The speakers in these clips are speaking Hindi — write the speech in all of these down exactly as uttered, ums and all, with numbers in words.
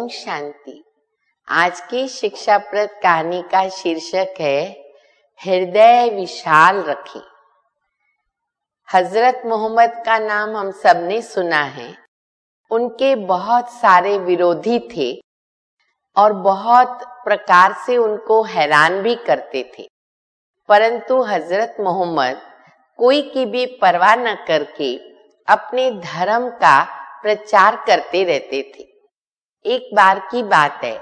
ओम शांति। आज की शिक्षाप्रद कहानी का शीर्षक है हृदय विशाल रखे। हजरत मोहम्मद का नाम हम सबने सुना है। उनके बहुत सारे विरोधी थे और बहुत प्रकार से उनको हैरान भी करते थे, परंतु हजरत मोहम्मद कोई की भी परवाह न करके अपने धर्म का प्रचार करते रहते थे। एक बार की बात है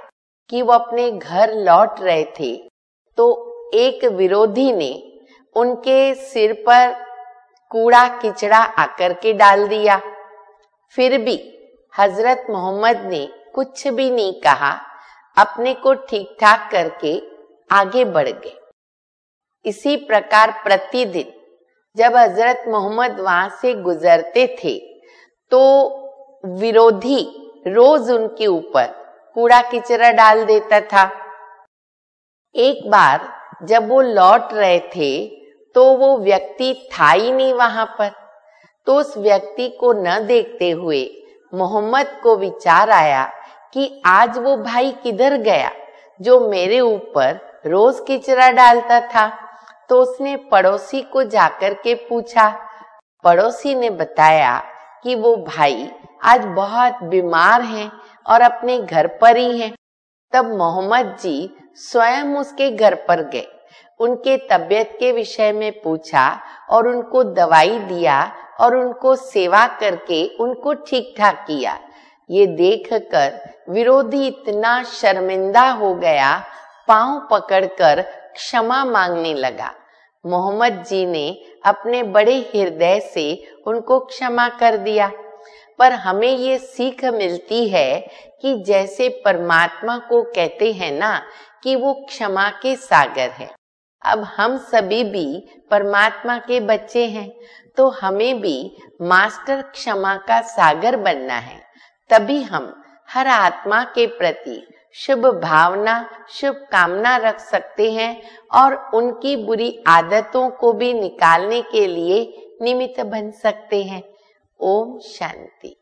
कि वो अपने घर लौट रहे थे तो एक विरोधी ने उनके सिर पर कूड़ा किचड़ा आकर के डाल दिया। फिर भी हजरत मोहम्मद ने कुछ भी नहीं कहा, अपने को ठीक ठाक करके आगे बढ़ गए। इसी प्रकार प्रतिदिन जब हजरत मोहम्मद वहां से गुजरते थे तो विरोधी रोज उनके ऊपर कूड़ा किचरा डाल देता था। एक बार जब वो लौट रहे थे तो वो व्यक्ति था ही नहीं वहां पर, तो उस व्यक्ति को न देखते हुए मोहम्मद को विचार आया कि आज वो भाई किधर गया जो मेरे ऊपर रोज किचरा डालता था। तो उसने पड़ोसी को जाकर के पूछा। पड़ोसी ने बताया कि वो भाई आज बहुत बीमार हैं और अपने घर पर ही हैं। तब मोहम्मद जी स्वयं उसके घर पर गए, उनके तबीयत के विषय में पूछा और उनको दवाई दिया और उनको सेवा करके उनको ठीक ठाक किया। ये देखकर विरोधी इतना शर्मिंदा हो गया, पांव पकड़कर क्षमा मांगने लगा। मोहम्मद जी ने अपने बड़े हृदय से उनको क्षमा कर दिया। पर हमें ये सीख मिलती है कि जैसे परमात्मा को कहते हैं ना कि वो क्षमा के सागर है, अब हम सभी भी परमात्मा के बच्चे हैं तो हमें भी मास्टर क्षमा का सागर बनना है। तभी हम हर आत्मा के प्रति शुभ भावना शुभ कामना रख सकते हैं और उनकी बुरी आदतों को भी निकालने के लिए निमित्त बन सकते हैं। ओम शांति।